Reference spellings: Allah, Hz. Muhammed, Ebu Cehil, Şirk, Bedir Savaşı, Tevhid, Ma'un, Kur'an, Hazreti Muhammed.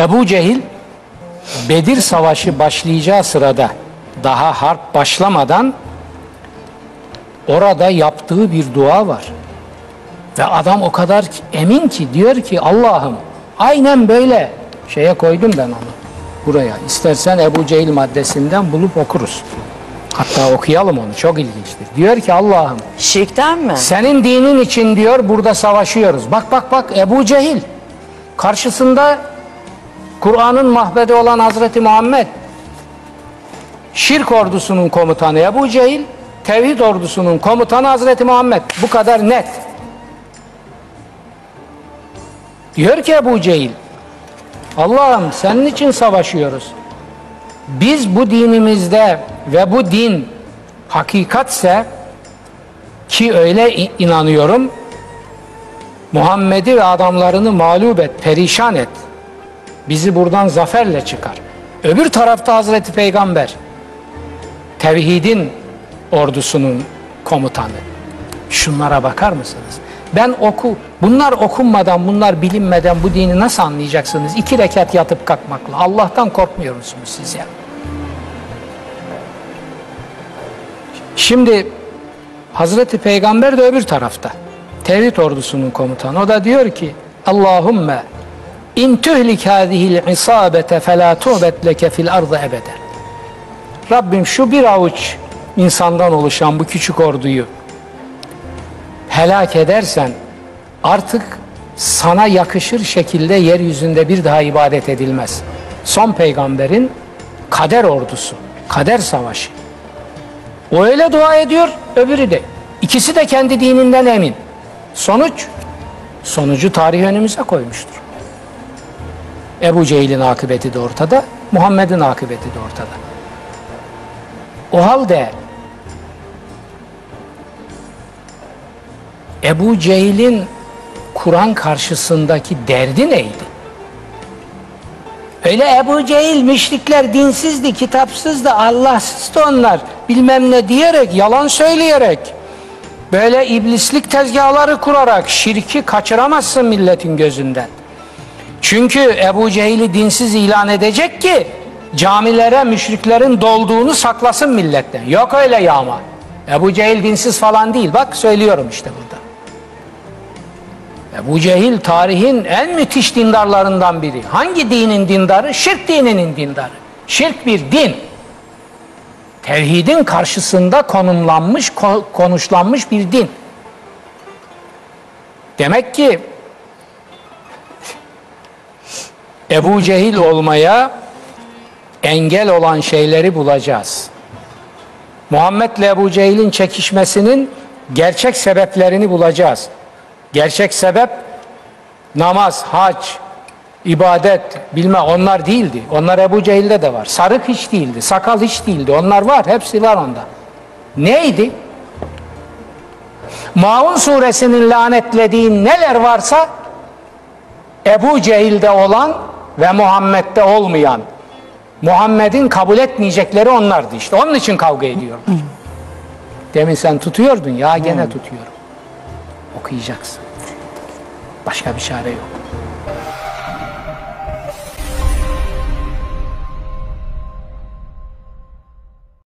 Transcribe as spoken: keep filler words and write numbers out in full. Ebu Cehil Bedir Savaşı başlayacağı sırada, daha harp başlamadan orada yaptığı bir dua var. Ve adam o kadar emin ki, diyor ki Allah'ım aynen böyle şeye koydum ben onu buraya. İstersen Ebu Cehil maddesinden bulup okuruz. Hatta okuyalım onu, çok ilginçtir. Diyor ki Allah'ım. Şirkten mi? Senin dinin için diyor burada savaşıyoruz. Bak bak bak Ebu Cehil. Karşısında Kur'an'ın mahbedi olan Hazreti Muhammed. Şirk ordusunun komutanı Ebu Cehil. Tevhid ordusunun komutanı Hazreti Muhammed. Bu kadar net. Diyor ki Ebu Cehil, Allah'ım senin için savaşıyoruz. Biz bu dinimizde ve bu din hakikatse, ki öyle inanıyorum, Muhammed'i ve adamlarını mağlup et, perişan et. Bizi buradan zaferle çıkar. Öbür tarafta Hazreti Peygamber, tevhidin ordusunun komutanı. Şunlara bakar mısınız? Ben oku, bunlar okunmadan, bunlar bilinmeden bu dini nasıl anlayacaksınız? İki rekat yatıp kalkmakla. Allah'tan korkmuyor musunuz siz ya? Şimdi Hazreti Peygamber de öbür tarafta. Tevhid ordusunun komutanı. O da diyor ki Allahümme in tühlik hâzihil isâbete felâ tuhbet leke fil ardı ebede. Rabbim şu bir avuç insandan oluşan bu küçük orduyu helak edersen artık sana yakışır şekilde yeryüzünde bir daha ibadet edilmez. Son peygamberin kader ordusu, kader savaşı. O öyle dua ediyor, öbürü de. İkisi de kendi dininden emin. Sonuç, sonucu tarih önümüze koymuştur. Ebu Cehil'in akıbeti de ortada, Muhammed'in akıbeti de ortada. O halde Ebu Cehil'in Kur'an karşısındaki derdi neydi? Öyle Ebu Cehil müşrikler dinsizdi, kitapsızdı, Allahsızdı onlar bilmem ne diyerek, yalan söyleyerek, böyle iblislik tezgahları kurarak şirki kaçıramazsın milletin gözünden. Çünkü Ebu Cehil'i dinsiz ilan edecek ki camilere müşriklerin dolduğunu saklasın milletten. Yok öyle yağma. Ebu Cehil dinsiz falan değil. Bak söylüyorum işte burada. Ebu Cehil tarihin en müthiş dindarlarından biri. Hangi dinin dindarı? Şirk dininin dindarı. Şirk bir din. Tevhidin karşısında konumlanmış, konuşlanmış bir din. Demek ki Ebu Cehil olmaya engel olan şeyleri bulacağız. Muhammed'le Ebu Cehil'in çekişmesinin gerçek sebeplerini bulacağız. Gerçek sebep namaz, hac, ibadet, bilme onlar değildi. Onlar Ebu Cehil'de de var. Sarık hiç değildi, sakal hiç değildi. Onlar var, hepsi var onda. Neydi? Ma'un suresinin lanetlediği neler varsa Ebu Cehil'de olan ve Muhammed'de olmayan, Muhammed'in kabul etmeyecekleri onlardı işte. Onun için kavga ediyorum. Demin sen tutuyordun ya, gene tutuyorum. Okuyacaksın. Başka bir çare yok.